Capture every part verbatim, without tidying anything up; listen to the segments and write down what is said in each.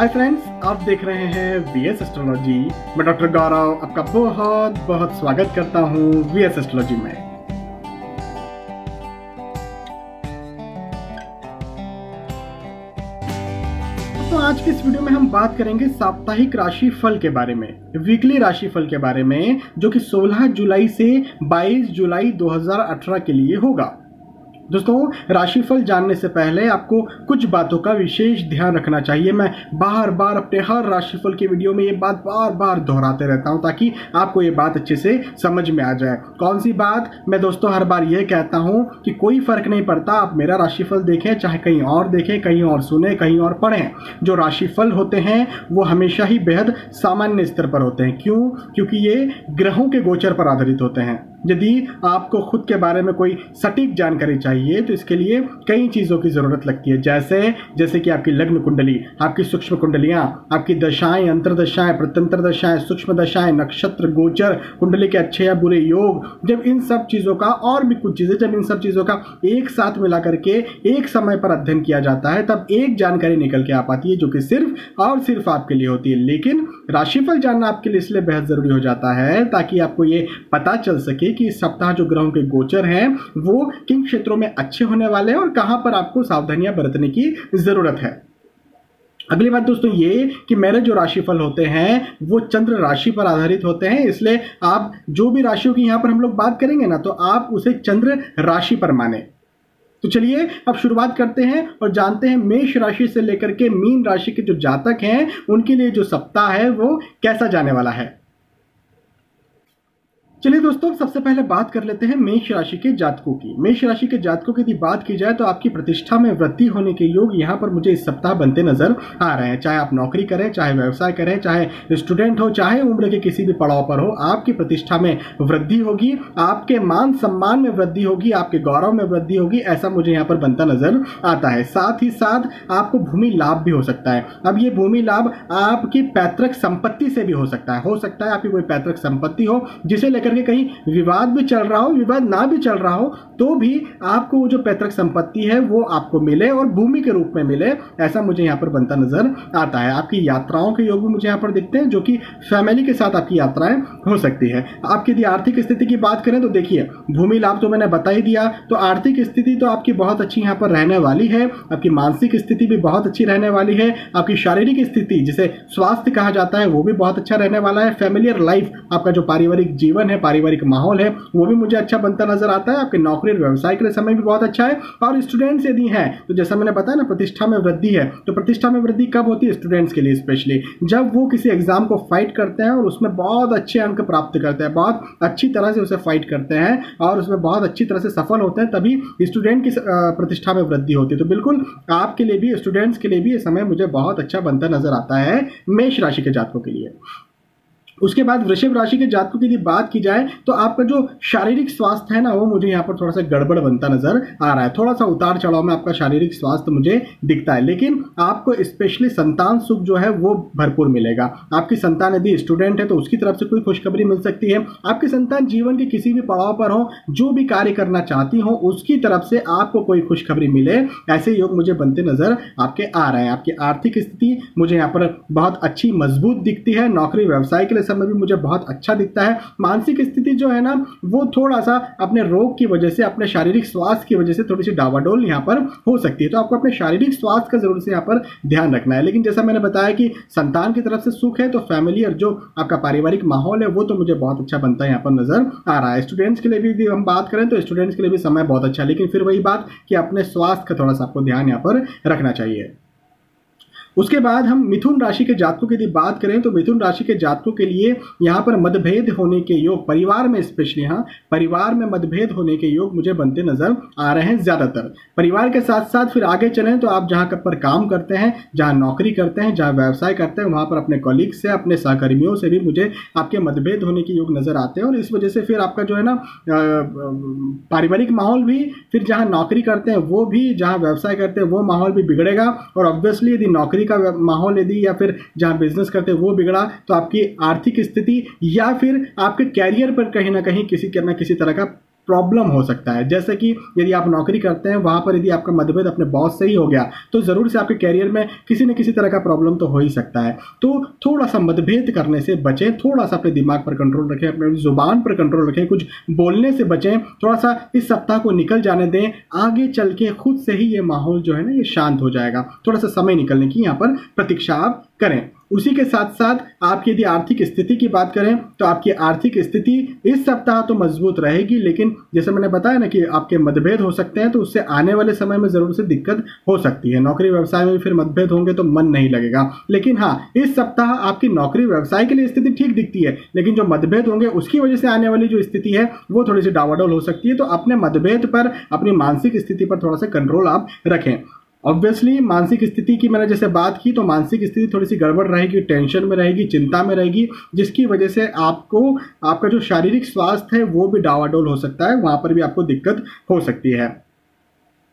Hi friends, आप देख रहे हैं वीएस एस्ट्रोलॉजी। मैं डॉक्टर गौरव आपका बहुत बहुत स्वागत करता हूँ वीएस एस्ट्रोलॉजी में। तो आज के इस वीडियो में हम बात करेंगे साप्ताहिक राशि फल के बारे में, वीकली राशि फल के बारे में, जो कि सोलह जुलाई से बाईस जुलाई दो हज़ार अठारह के लिए होगा। दोस्तों, राशिफल जानने से पहले आपको कुछ बातों का विशेष ध्यान रखना चाहिए। मैं बार बार अपने हर राशिफल के वीडियो में ये बात बार बार दोहराते रहता हूँ ताकि आपको ये बात अच्छे से समझ में आ जाए। कौन सी बात? मैं दोस्तों हर बार ये कहता हूँ कि कोई फर्क नहीं पड़ता, आप मेरा राशिफल देखें, चाहे कहीं और देखें, कहीं और सुने, कहीं और पढ़ें। जो राशिफल होते हैं वो हमेशा ही बेहद सामान्य स्तर पर होते हैं। क्यों? क्योंकि ये ग्रहों के गोचर पर आधारित होते हैं। यदि आपको खुद के बारे में कोई सटीक जानकारी चाहिए तो इसके लिए कई चीज़ों की ज़रूरत लगती है, जैसे जैसे कि आपकी लग्न कुंडली, आपकी सूक्ष्म कुंडलियाँ, आपकी दशाएं, अंतरदशाएं, प्रत्यंतर दशाएं, सूक्ष्म दशाएं, नक्षत्र गोचर, कुंडली के अच्छे या बुरे योग। जब इन सब चीज़ों का और भी कुछ चीज़ें, जब इन सब चीज़ों का एक साथ मिला करके एक समय पर अध्ययन किया जाता है, तब एक जानकारी निकल के आ पाती है जो कि सिर्फ और सिर्फ आपके लिए होती है। लेकिन राशिफल जानना आपके लिए इसलिए बेहद ज़रूरी हो जाता है ताकि आपको ये पता चल सके कि इस सप्ताह जो ग्रहों के गोचर हैं वो किन क्षेत्रों में अच्छे होने वाले हैं और कहां पर आपको सावधानियां बरतने की जरूरत है। अगली बात दोस्तों ये कि मेरे जो राशिफल होते हैं वो चंद्र राशि पर आधारित होते हैं, इसलिए आप जो भी राशियों की यहां पर हम लोग बात करेंगे ना, तो आप उसे चंद्र राशि पर माने। तो चलिए अब शुरुआत करते हैं और जानते हैं मेष राशि से लेकर के मीन राशि के जो जातक हैं उनके लिए जो सप्ताह है वो कैसा जाने वाला है। चलिए दोस्तों, सबसे पहले बात कर लेते हैं मेष राशि के जातकों की। मेष राशि के जातकों की यदि बात की जाए तो आपकी प्रतिष्ठा में वृद्धि होने के योग यहाँ पर मुझे इस सप्ताह बनते नजर आ रहे हैं। चाहे आप नौकरी करें, चाहे व्यवसाय करें, चाहे स्टूडेंट हो, चाहे उम्र के किसी भी पड़ाव पर हो, आपकी प्रतिष्ठा में वृद्धि होगी, आपके मान सम्मान में वृद्धि होगी, आपके गौरव में वृद्धि होगी, ऐसा मुझे यहाँ पर बनता नजर आता है। साथ ही साथ आपको भूमि लाभ भी हो सकता है। अब ये भूमि लाभ आपकी पैतृक संपत्ति से भी हो सकता है। हो सकता है आपकी कोई पैतृक संपत्ति हो जिसे लेकर के कहीं विवाद भी चल रहा हो, विवाद ना भी चल रहा हो तो भी आपको वो जो पैतृक संपत्ति है वो आपको मिले और भूमि के रूप में मिले, ऐसा मुझे यहाँ पर बनता नजर आता है। आपकी यात्राओं के योग भी मुझे यहाँ पर दिखते हैं, जो कि फैमिली के साथ आपकी यात्राएं हो सकती है। आपकी यदि आर्थिक स्थिति की बात करें तो देखिए, भूमि लाभ तो मैंने बता ही दिया, तो आर्थिक स्थिति तो आपकी बहुत अच्छी यहाँ पर रहने वाली है। आपकी मानसिक स्थिति भी बहुत अच्छी रहने वाली है। आपकी शारीरिक स्थिति जिसे स्वास्थ्य कहा जाता है वो भी बहुत अच्छा रहने वाला है। फैमिलियर लाइफ, आपका जो पारिवारिक जीवन है, पारिवारिक माहौल है, वो भी मुझे अच्छा बनता नजर आता है। आपके नौकरी और व्यवसाय के लिए समय भी बहुत अच्छा है। और स्टूडेंट्स यदि हैं तो जैसा मैंने बताया ना, प्रतिष्ठा में वृद्धि है, तो प्रतिष्ठा में वृद्धि कब होती है? स्टूडेंट्स के लिए स्पेशली, जब वो किसी एग्जाम को फाइट करते हैं और उसमें बहुत अच्छे अंक प्राप्त करते हैं, बहुत अच्छी तरह से उसे फाइट करते हैं और उसमें बहुत अच्छी तरह से सफल होते हैं, तभी स्टूडेंट की प्रतिष्ठा में वृद्धि होती है। तो बिल्कुल आपके लिए भी, स्टूडेंट्स के लिए भी ये समय मुझे बहुत अच्छा बनता नजर आता है मेष राशि के जातकों के लिए। उसके बाद वृषभ राशि के जातकों की यदि बात की जाए तो आपका जो शारीरिक स्वास्थ्य है ना, वो मुझे यहाँ पर थोड़ा सा गड़बड़ बनता नजर आ रहा है। थोड़ा सा उतार चढ़ाव में आपका शारीरिक स्वास्थ्य मुझे दिखता है, लेकिन आपको स्पेशली संतान सुख जो है वो भरपूर मिलेगा। आपकी संतान यदि स्टूडेंट है तो उसकी तरफ से कोई खुशखबरी मिल सकती है। आपकी संतान जीवन के किसी भी पड़ाव पर हो, जो भी कार्य करना चाहती हो, उसकी तरफ से आपको कोई खुशखबरी मिले, ऐसे योग मुझे बनते नजर आपके आ रहे हैं। आपकी आर्थिक स्थिति मुझे यहाँ पर बहुत अच्छी मजबूत दिखती है। नौकरी व्यवसाय के लिए समय भी मुझे बहुत अच्छा दिखता है। मानसिक स्थिति जो है ना, वो थोड़ा सा अपने रोग की वजह से, अपने शारीरिक स्वास्थ्य की वजह से थोड़ी सी डावाडोल यहाँ पर हो सकती है, तो आपको अपने शारीरिक स्वास्थ्य का जरूर से यहाँ पर ध्यान रखना है। लेकिन जैसा मैंने बताया कि संतान की तरफ से सुख है, तो फैमिली और जो आपका पारिवारिक माहौल है वो तो मुझे बहुत अच्छा बनता है यहाँ पर नजर आ रहा है। स्टूडेंट्स के लिए भी हम बात करें तो स्टूडेंट्स के लिए भी समय बहुत अच्छा है, लेकिन फिर वही बात कि अपने स्वास्थ्य का थोड़ा सा आपको ध्यान यहाँ पर रखना चाहिए। उसके बाद हम मिथुन राशि के जातकों की यदि बात करें तो मिथुन राशि के जातकों के लिए यहाँ पर मतभेद होने के योग, परिवार में स्पेशली, हाँ, परिवार में मतभेद होने के योग मुझे बनते नजर आ रहे हैं। ज़्यादातर परिवार के साथ साथ फिर आगे चलें तो आप जहाँ पर काम करते हैं, जहाँ नौकरी करते हैं, जहाँ व्यवसाय करते हैं, वहाँ पर अपने कॉलीग से, अपने सहकर्मियों से भी मुझे आपके मतभेद होने के योग नज़र आते हैं। और इस वजह से फिर आपका जो है ना पारिवारिक माहौल भी, फिर जहाँ नौकरी करते हैं वो भी, जहाँ व्यवसाय करते हैं वो माहौल भी बिगड़ेगा। और ऑब्वियसली यदि नौकरी का माहौल यदि या फिर जहां बिजनेस करते वो बिगड़ा तो आपकी आर्थिक स्थिति या फिर आपके कैरियर पर कहीं ना कहीं किसी ना किसी तरह का प्रॉब्लम हो सकता है। जैसे कि यदि आप नौकरी करते हैं, वहाँ पर यदि आपका मतभेद अपने बॉस से ही हो गया तो ज़रूर से आपके कैरियर में किसी न किसी तरह का प्रॉब्लम तो हो ही सकता है। तो थोड़ा सा मतभेद करने से बचें, थोड़ा सा अपने दिमाग पर कंट्रोल रखें, अपने ज़ुबान पर कंट्रोल रखें, कुछ बोलने से बचें, थोड़ा सा इस सप्ताह को निकल जाने दें। आगे चल के खुद से ही ये माहौल जो है ना ये शांत हो जाएगा। थोड़ा सा समय निकलने की यहाँ पर प्रतीक्षा आप करें। उसी के साथ साथ आपकी यदि आर्थिक स्थिति की बात करें तो आपकी आर्थिक स्थिति इस सप्ताह तो मजबूत रहेगी, लेकिन जैसे मैंने बताया ना कि आपके मतभेद हो सकते हैं तो उससे आने वाले समय में ज़रूर से दिक्कत हो सकती है। नौकरी व्यवसाय में भी फिर मतभेद होंगे तो मन नहीं लगेगा। लेकिन हाँ, इस सप्ताह आपकी नौकरी व्यवसाय के लिए स्थिति ठीक दिखती है, लेकिन जो मतभेद होंगे उसकी वजह से आने वाली जो स्थिति है वो थोड़ी सी डावाडोल हो सकती है। तो अपने मतभेद पर, अपनी मानसिक स्थिति पर थोड़ा सा कंट्रोल आप रखें। ऑब्वियसली मानसिक स्थिति की मैंने जैसे बात की तो मानसिक स्थिति थोड़ी सी गड़बड़ रहेगी, टेंशन में रहेगी, चिंता में रहेगी, जिसकी वजह से आपको आपका जो शारीरिक स्वास्थ्य है वो भी डावाडोल हो सकता है। वहाँ पर भी आपको दिक्कत हो सकती है।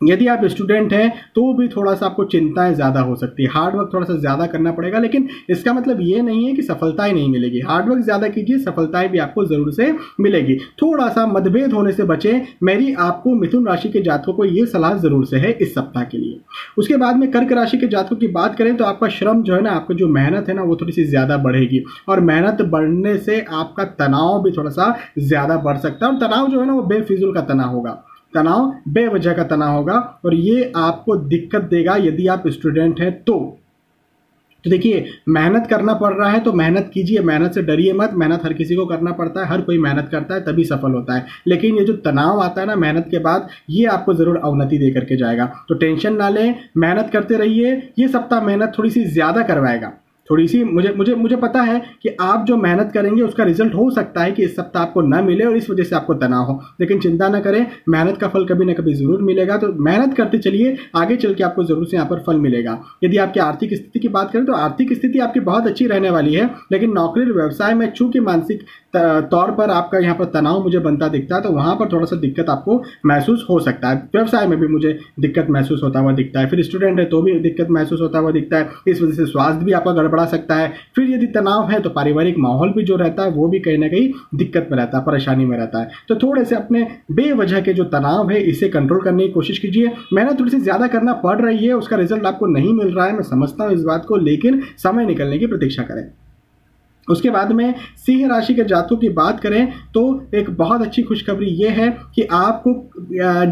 यदि आप स्टूडेंट हैं तो भी थोड़ा सा आपको चिंताएं ज़्यादा हो सकती है, हार्डवर्क थोड़ा सा ज़्यादा करना पड़ेगा। लेकिन इसका मतलब ये नहीं है कि सफलताएं नहीं मिलेगी। हार्डवर्क ज़्यादा कीजिए, सफलताएं भी आपको ज़रूर से मिलेगी। थोड़ा सा मतभेद होने से बचें। मेरी आपको मिथुन राशि के जातकों को ये सलाह ज़रूर से है इस सप्ताह के लिए। उसके बाद में कर्क राशि के जातकों की बात करें तो आपका श्रम जो है ना, आपका जो मेहनत है ना, वो थोड़ी सी ज़्यादा बढ़ेगी और मेहनत बढ़ने से आपका तनाव भी थोड़ा सा ज़्यादा बढ़ सकता है। और तनाव जो है ना वो बेफिजूल का तनाव होगा, तनाव बेवजह का तनाव होगा और ये आपको दिक्कत देगा यदि आप स्टूडेंट हैं तो। तो देखिए, मेहनत करना पड़ रहा है तो मेहनत कीजिए, मेहनत से डरिए मत। मेहनत हर किसी को करना पड़ता है, हर कोई मेहनत करता है तभी सफल होता है। लेकिन ये जो तनाव आता है ना मेहनत के बाद, ये आपको ज़रूर अवनति दे करके जाएगा। तो टेंशन ना लें, मेहनत करते रहिए। ये सप्ताह मेहनत थोड़ी सी ज़्यादा करवाएगा, थोड़ी सी। मुझे मुझे मुझे पता है कि आप जो मेहनत करेंगे उसका रिजल्ट हो सकता है कि इस सप्ताह आपको ना मिले और इस वजह से आपको तनाव हो। लेकिन चिंता ना करें, मेहनत का फल कभी ना कभी ज़रूर मिलेगा। तो मेहनत करते चलिए, आगे चल के आपको ज़रूर से यहाँ पर फल मिलेगा। यदि आपकी आर्थिक स्थिति की बात करें तो आर्थिक स्थिति आपकी बहुत अच्छी रहने वाली है, लेकिन नौकरी और व्यवसाय में चूँकि मानसिक तौर पर आपका यहाँ पर तनाव मुझे बनता दिखता है तो वहाँ पर थोड़ा सा दिक्कत आपको महसूस हो सकता है। व्यवसाय में भी मुझे दिक्कत महसूस होता हुआ दिखता है। फिर स्टूडेंट है तो भी दिक्कत महसूस होता हुआ दिखता है, इस वजह से स्वास्थ्य भी आपका बढ़ा सकता है। फिर यदि तनाव है तो पारिवारिक माहौल भी जो रहता है वो भी कहीं ना कहीं दिक्कत में रहता है, परेशानी में रहता है। तो थोड़े से अपने बेवजह के जो तनाव है इसे कंट्रोल करने की कोशिश कीजिए। मेहनत थोड़ी सी ज़्यादा करना पड़ रही है, उसका रिजल्ट आपको नहीं मिल रहा है, मैं समझता हूँ इस बात को, लेकिन समय निकलने की प्रतीक्षा करें। उसके बाद में सिंह राशि के जातकों की बात करें तो एक बहुत अच्छी खुशखबरी ये है कि आपको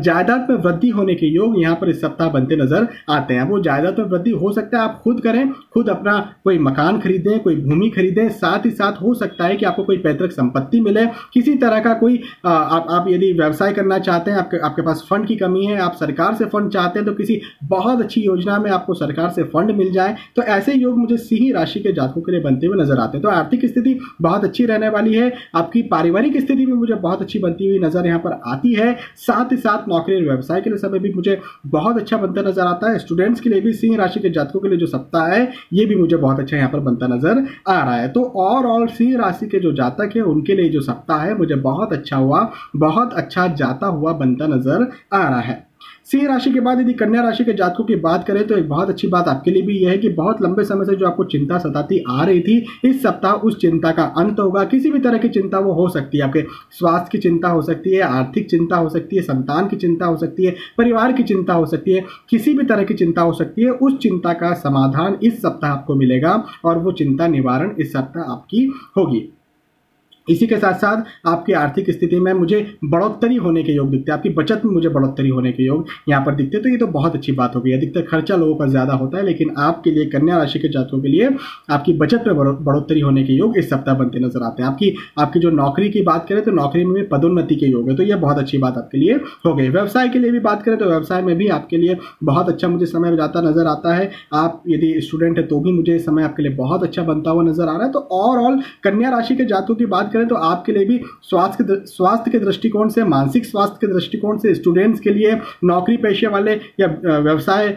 जायदाद में वृद्धि होने के योग यहाँ पर इस सप्ताह बनते नज़र आते हैं। वो जायदाद में वृद्धि हो सकता है आप खुद करें, खुद अपना कोई मकान खरीदें, कोई भूमि खरीदें। साथ ही साथ हो सकता है कि आपको कोई पैतृक संपत्ति मिले, किसी तरह का कोई आ, आप आप यदि व्यवसाय करना चाहते हैं, आपके आपके पास फंड की कमी है, आप सरकार से फंड चाहते हैं तो किसी बहुत अच्छी योजना में आपको सरकार से फंड मिल जाए। तो ऐसे योग मुझे सिंह राशि के जातकों के लिए बनते हुए नज़र आते हैं। तो आर्थिक स्थिति बहुत अच्छी रहने वाली है, आपकी पारिवारिक स्थिति भी मुझे बहुत अच्छी बनती हुई नजर यहाँ पर आती है। साथ ही साथ नौकरी और व्यवसाय के लिए समय भी मुझे बहुत अच्छा बनता नजर आता है। स्टूडेंट्स के लिए भी, सिंह राशि के जातकों के लिए जो सप्ताह है ये भी मुझे बहुत अच्छा यहाँ पर बनता नजर आ रहा है। तो ओवरऑल सिंह राशि के जो जातक है उनके लिए जो सप्ताह है मुझे बहुत अच्छा हुआ, बहुत अच्छा जाता हुआ बनता नजर आ रहा है। सिंह राशि के बाद यदि कन्या राशि के जातकों की बात करें तो एक बहुत अच्छी बात आपके लिए भी यह है कि बहुत लंबे समय से जो आपको चिंता सताती आ रही थी, इस सप्ताह उस चिंता का अंत होगा। किसी भी तरह की चिंता वो हो सकती है, आपके स्वास्थ्य की चिंता हो सकती है, आर्थिक चिंता हो सकती है, संतान की चिंता हो सकती है, परिवार की चिंता हो सकती है, किसी भी तरह की चिंता हो सकती है। उस चिंता का समाधान इस सप्ताह आपको मिलेगा और वो चिंता निवारण इस सप्ताह आपकी होगी। इसी के साथ साथ आपकी आर्थिक स्थिति में मुझे बढ़ोतरी होने के योग दिखते हैं, आपकी बचत में मुझे बढ़ोतरी होने के योग यहाँ पर दिखते हैं। तो ये तो बहुत अच्छी बात हो गई। अधिकतर खर्चा लोगों का ज़्यादा होता है, लेकिन आपके लिए, कन्या राशि के जातकों के लिए, आपकी बचत में बढ़ोतरी होने के योग इस सप्ताह बनते नजर आते हैं। आपकी आपकी जो नौकरी की बात करें तो नौकरी में भी पदोन्नति के योग है, तो यह बहुत अच्छी बात आपके लिए हो गई। व्यवसाय के लिए भी बात करें तो व्यवसाय में भी आपके लिए बहुत अच्छा मुझे समय जाता नजर आता है। आप यदि स्टूडेंट है तो भी मुझे समय आपके लिए बहुत अच्छा बनता हुआ नजर आ रहा है। तो ओवरऑल कन्या राशि के जातकों की बात तो आपके लिए भी स्वास्थ्य के स्वास्थ्य के दृष्टिकोण से, मानसिक स्वास्थ्य के दृष्टिकोण से, स्टूडेंट्स के लिए, नौकरी पेशे वाले या व्यवसाय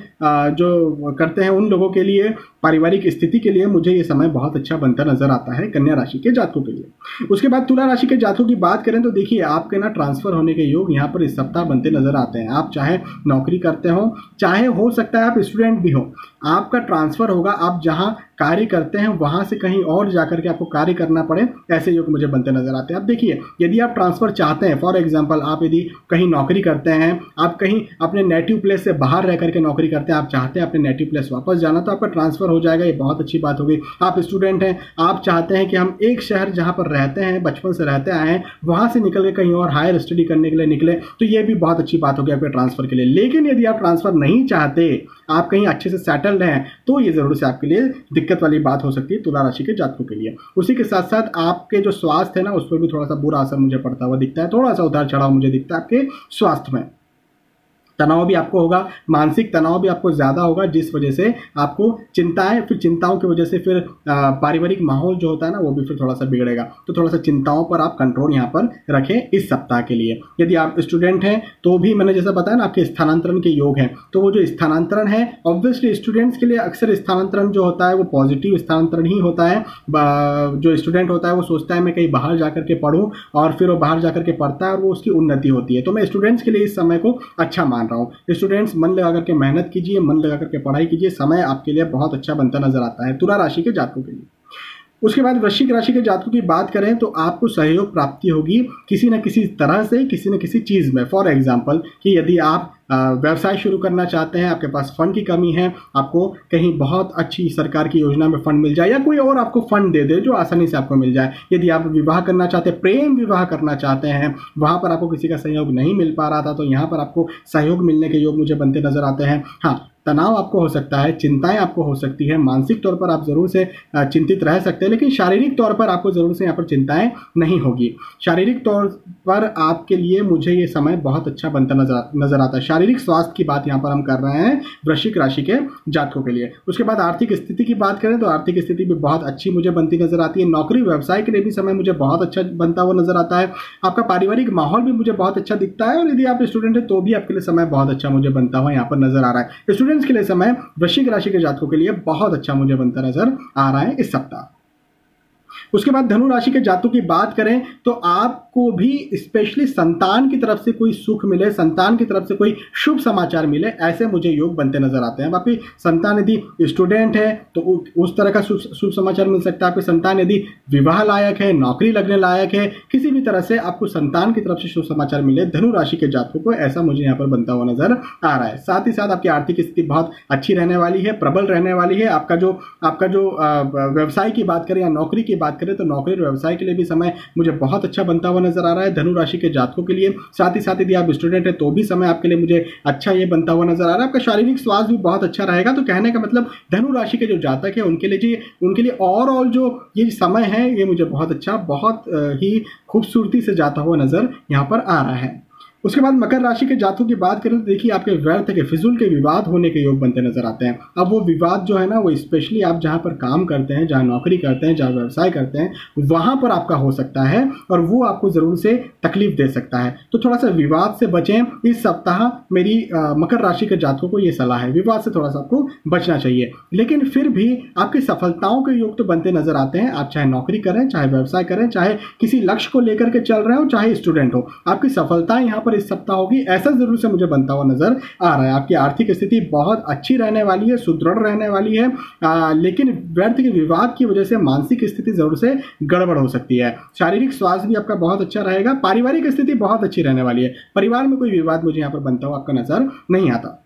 जो करते हैं उन लोगों के लिए, पारिवारिक स्थिति के लिए मुझे ये समय बहुत अच्छा बनता नजर आता है कन्या राशि के जातकों के लिए। उसके बाद तुला राशि के जातकों की बात करें तो देखिए, आपके ना ट्रांसफर होने के योग यहाँ पर इस सप्ताह बनते नजर आते हैं। आप चाहे नौकरी करते हो, चाहे हो सकता है आप स्टूडेंट भी हो, आपका ट्रांसफर होगा। आप जहाँ कार्य करते हैं वहाँ से कहीं और जाकर के आपको कार्य करना पड़े, ऐसे योग मुझे जो बनते नजर आते हैं। आप देखिए, यदि आप ट्रांसफर चाहते हैं, फॉर एग्जाम्पल आप यदि कहीं नौकरी करते हैं, आप कहीं अपने नेटिव प्लेस से बाहर रह करके नौकरी करते हैं, आप चाहते हैं अपने नेटिव प्लेस वापस जाना, तो आपका ट्रांसफर हो जाएगा, ये बहुत अच्छी बात होगी। आप स्टूडेंट हैं, आप चाहते हैं कि हम एक शहर जहाँ पर रहते हैं, बचपन से रहते आए हैं, वहाँ से निकल के कहीं और हायर स्टडी करने के लिए निकले, तो ये भी बहुत अच्छी बात होगी आपके ट्रांसफर के लिए। लेकिन यदि आप ट्रांसफर नहीं चाहते, आप कहीं अच्छे से सेटल्ड हैं, तो ये ज़रूर से आपके लिए दिक्कत वाली बात हो सकती है तुला राशि के जातकों के लिए। उसी के साथ साथ आपके जो स्वास्थ्य है ना, उस पर भी थोड़ा सा बुरा असर मुझे पड़ता हुआ दिखता है, थोड़ा सा उतार चढ़ाव मुझे दिखता है आपके स्वास्थ्य में। तनाव भी आपको होगा, मानसिक तनाव भी आपको ज़्यादा होगा, जिस वजह से आपको चिंताएं, फिर चिंताओं की वजह से फिर पारिवारिक माहौल जो होता है ना, वो भी फिर थोड़ा सा बिगड़ेगा। तो थोड़ा सा चिंताओं पर आप कंट्रोल यहाँ पर रखें इस सप्ताह के लिए। यदि आप स्टूडेंट हैं तो भी मैंने जैसा बताया ना, आपके स्थानांतरण के योग हैं, तो वो जो स्थानांतरण है, ऑब्वियसली स्टूडेंट्स के लिए अक्सर स्थानांतरण जो होता है वो पॉजिटिव स्थानांतरण ही होता है। जो स्टूडेंट होता है वो सोचता है मैं कहीं बाहर जा करके पढ़ूँ, और फिर वो बाहर जा करके पढ़ता है और वो उसकी उन्नति होती है। तो मैं स्टूडेंट्स के लिए इस समय को अच्छा मान रहा हूं। स्टूडेंट्स, मन लगा करके मेहनत कीजिए, मन लगा करके पढ़ाई कीजिए, समय आपके लिए बहुत अच्छा बनता नजर आता है तुला राशि के जातकों के लिए। उसके बाद वृश्चिक राशि के जातकों की बात करें तो आपको सहयोग प्राप्ति होगी किसी न किसी तरह से, किसी न किसी चीज़ में। फॉर एग्जाम्पल कि यदि आप व्यवसाय शुरू करना चाहते हैं, आपके पास फंड की कमी है, आपको कहीं बहुत अच्छी सरकार की योजना में फंड मिल जाए, या कोई और आपको फंड दे दे जो आसानी से आपको मिल जाए। यदि आप विवाह करना चाहते हैं, प्रेम विवाह करना चाहते हैं, वहाँ पर आपको किसी का सहयोग नहीं मिल पा रहा था, तो यहाँ पर आपको सहयोग मिलने के योग मुझे बनते नजर आते हैं। हाँ, तनाव आपको हो सकता है, चिंताएं आपको हो सकती है, मानसिक तौर पर आप ज़रूर से चिंतित रह सकते हैं, लेकिन शारीरिक तौर पर आपको ज़रूर से यहाँ पर चिंताएं नहीं होगी। शारीरिक तौर पर आपके लिए मुझे ये समय बहुत अच्छा बनता नजर नजर आता है। शारीरिक स्वास्थ्य की बात यहाँ पर हम कर रहे हैं वृश्चिक राशि के जातकों के लिए। उसके बाद आर्थिक स्थिति की बात करें तो आर्थिक स्थिति भी बहुत अच्छी मुझे बनती नजर आती है। नौकरी व्यवसाय के लिए भी समय मुझे बहुत अच्छा बनता हुआ नजर आता है। आपका पारिवारिक माहौल भी मुझे बहुत अच्छा दिखता है, और यदि आप स्टूडेंट हैं तो भी आपके लिए समय बहुत अच्छा मुझे बनता हुआ यहाँ पर नजर आ रहा है। स्टूडेंट के लिए समय वृश्चिक राशि के जातकों के लिए बहुत अच्छा मुझे बनता नजर आ रहा है इस सप्ताह। उसके बाद धनु राशि के जातकों की बात करें तो आपको भी स्पेशली संतान की तरफ से कोई सुख मिले, संतान की तरफ से कोई शुभ समाचार मिले, ऐसे मुझे योग बनते नजर आते हैं। आपकी संतान यदि स्टूडेंट है तो उस तरह का शुभ समाचार मिल सकता है। आपकी संतान यदि विवाह लायक है, नौकरी लगने लायक है, किसी भी तरह से आपको संतान की तरफ से शुभ समाचार मिले, धनु राशि के जातकों को ऐसा मुझे यहाँ पर बनता हुआ नजर आ रहा है। साथ ही साथ आपकी आर्थिक स्थिति बहुत अच्छी रहने वाली है, प्रबल रहने वाली है। आपका जो आपका जो व्यवसाय की बात करें या नौकरी की बात करें तो नौकरी व्यवसाय के लिए भी समय मुझे बहुत अच्छा बनता हुआ नजर आ रहा है धनु राशि के जातकों के लिए। साथ ही साथ यदि आप स्टूडेंट हैं तो भी समय आपके लिए मुझे अच्छा ये बनता हुआ नजर आ रहा है। आपका शारीरिक स्वास्थ्य भी बहुत अच्छा रहेगा। तो कहने का मतलब धनु राशि के जो जातक है उनके लिए जी उनके लिए ओवरऑल जो ये समय है ये मुझे बहुत अच्छा, बहुत ही खूबसूरती से जाता हुआ नजर यहाँ पर आ रहा है। उसके बाद मकर राशि के जातकों की बात करें तो देखिए, आपके व्यर्थ के फिजूल के विवाद होने के योग बनते नजर आते हैं। अब वो विवाद जो है ना, वो स्पेशली आप जहाँ पर काम करते हैं, जहाँ नौकरी करते हैं, जहाँ व्यवसाय करते हैं, वहाँ पर आपका हो सकता है, और वो आपको ज़रूर से तकलीफ दे सकता है। तो थोड़ा सा विवाद से बचें इस सप्ताह। मेरी आ, मकर राशि के जातकों को ये सलाह है, विवाद से थोड़ा सा आपको बचना चाहिए। लेकिन फिर भी आपकी सफलताओं के योग तो बनते नजर आते हैं। आप चाहे नौकरी करें, चाहे व्यवसाय करें, चाहे किसी लक्ष्य को लेकर के चल रहे हो, चाहे स्टूडेंट हो, आपकी सफलता यहाँ पर इस सप्ताह होगी, ऐसा जरूर से मुझे बनता हुआ नजर आ रहा है। आपकी आर्थिक स्थिति बहुत अच्छी रहने वाली है, सुदृढ़ रहने वाली है। आ, लेकिन व्यर्थ के विवाद की वजह से मानसिक स्थिति जरूर से गड़बड़ हो सकती है। शारीरिक स्वास्थ्य भी आपका बहुत अच्छा रहेगा। पारिवारिक स्थिति बहुत अच्छी रहने वाली है। परिवार में कोई विवाद मुझे यहाँ पर बनता हुआ आपका नजर नहीं आता।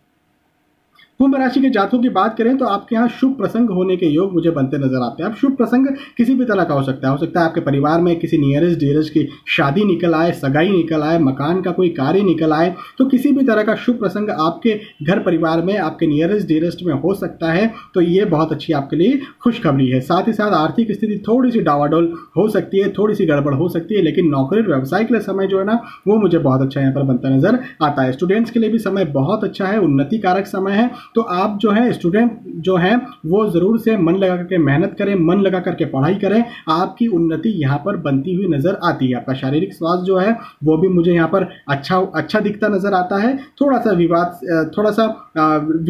कुंभ राशि के जातकों की बात करें तो आपके यहाँ शुभ प्रसंग होने के योग मुझे बनते नजर आते हैं। अब शुभ प्रसंग किसी भी तरह का हो सकता है। हो सकता है आपके परिवार में किसी नियरेस्ट डियरेस्ट की शादी निकल आए, सगाई निकल आए, मकान का कोई कार्य निकल आए। तो किसी भी तरह का शुभ प्रसंग आपके घर परिवार में, आपके नियरेस्ट डियरेस्ट में हो सकता है। तो ये बहुत अच्छी आपके लिए खुशखबरी है। साथ ही साथ आर्थिक स्थिति थोड़ी सी डावाडोल हो सकती है, थोड़ी सी गड़बड़ हो सकती है, लेकिन नौकरी व्यवसाय के लिए समय जो है ना, वो मुझे बहुत अच्छा यहाँ पर बनता नजर आता है। स्टूडेंट्स के लिए भी समय बहुत अच्छा है, उन्नति कारक समय है। तो आप जो है स्टूडेंट जो हैं वो ज़रूर से मन लगा करके मेहनत करें, मन लगा करके पढ़ाई करें, आपकी उन्नति यहाँ पर बनती हुई नज़र आती है। आपका शारीरिक स्वास्थ्य जो है वो भी मुझे यहाँ पर अच्छा अच्छा दिखता नज़र आता है। थोड़ा सा विवाद थोड़ा सा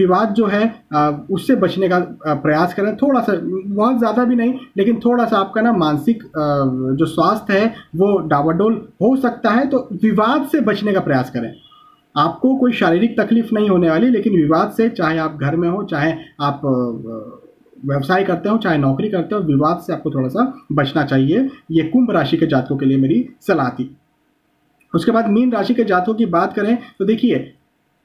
विवाद जो है उससे बचने का प्रयास करें। थोड़ा सा, बहुत ज़्यादा भी नहीं, लेकिन थोड़ा सा आपका ना मानसिक जो स्वास्थ्य है वो डावाडोल हो सकता है, तो विवाद से बचने का प्रयास करें। आपको कोई शारीरिक तकलीफ नहीं होने वाली, लेकिन विवाद से, चाहे आप घर में हो, चाहे आप व्यवसाय करते हो चाहे नौकरी करते हो, विवाद से आपको थोड़ा सा बचना चाहिए। ये कुंभ राशि के जातकों के लिए मेरी सलाह थी। उसके बाद मीन राशि के जातकों की बात करें तो देखिए,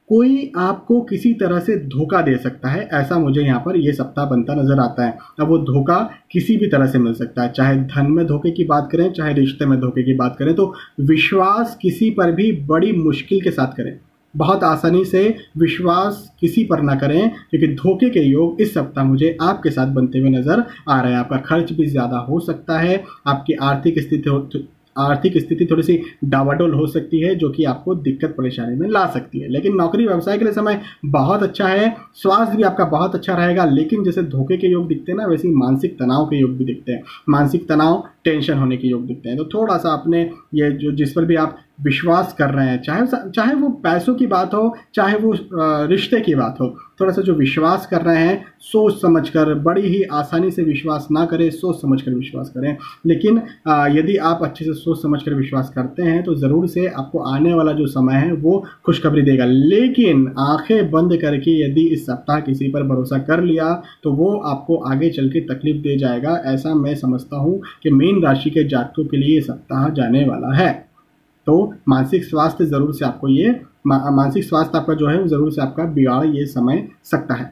कोई आपको किसी तरह से धोखा दे सकता है, ऐसा मुझे यहाँ पर ये सप्ताह बनता नजर आता है। अब वो धोखा किसी भी तरह से मिल सकता है, चाहे धन में धोखे की बात करें चाहे रिश्ते में धोखे की बात करें। तो विश्वास किसी पर भी बड़ी मुश्किल के साथ करें, बहुत आसानी से विश्वास किसी पर ना करें, क्योंकि धोखे के योग इस सप्ताह मुझे आपके साथ बनते हुए नज़र आ रहे हैं। आपका खर्च भी ज़्यादा हो सकता है, आपकी आर्थिक स्थिति आर्थिक स्थिति थोड़ी सी डावाडोल हो सकती है, जो कि आपको दिक्कत परेशानी में ला सकती है। लेकिन नौकरी व्यवसाय के लिए समय बहुत अच्छा है, स्वास्थ्य भी आपका बहुत अच्छा रहेगा। लेकिन जैसे धोखे के योग दिखते हैं ना, वैसे ही मानसिक तनाव के योग भी दिखते हैं, मानसिक तनाव टेंशन होने के योग दिखते हैं। तो थोड़ा सा आपने ये जो जिस पर भी आप विश्वास कर रहे हैं, चाहे चाहे वो पैसों की बात हो चाहे वो रिश्ते की बात हो, थोड़ा सा जो विश्वास कर रहे हैं सोच समझकर, बड़ी ही आसानी से विश्वास ना करें, सोच समझकर विश्वास करें। लेकिन यदि आप अच्छे से सोच समझकर विश्वास करते हैं तो ज़रूर से आपको आने वाला जो समय है वो खुशखबरी देगा। लेकिन आंखें बंद करके यदि इस सप्ताह किसी पर भरोसा कर लिया तो वो आपको आगे चल के तकलीफ दे जाएगा, ऐसा मैं समझता हूँ कि मीन राशि के जातकों के लिए ये सप्ताह जाने वाला है। तो मानसिक स्वास्थ्य ज़रूर से आपको ये मा, मानसिक स्वास्थ्य आपका जो है वो ज़रूर से आपका बिगाड़ ये समय सकता है।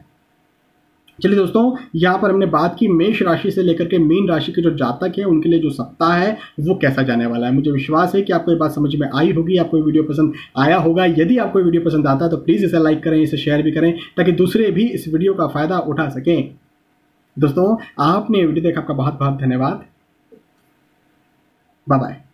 चलिए दोस्तों, यहाँ पर हमने बात की मेष राशि से लेकर के मीन राशि के जो जातक हैं उनके लिए जो सप्ताह है वो कैसा जाने वाला है। मुझे विश्वास है कि आपको ये बात समझ में आई होगी, आपको वीडियो पसंद आया होगा। यदि आपको वीडियो पसंद आता है तो प्लीज़ इसे लाइक करें, इसे शेयर भी करें, ताकि दूसरे भी इस वीडियो का फ़ायदा उठा सकें। दोस्तों, आपने वीडियो देखा, आपका बहुत बहुत धन्यवाद। Bye bye.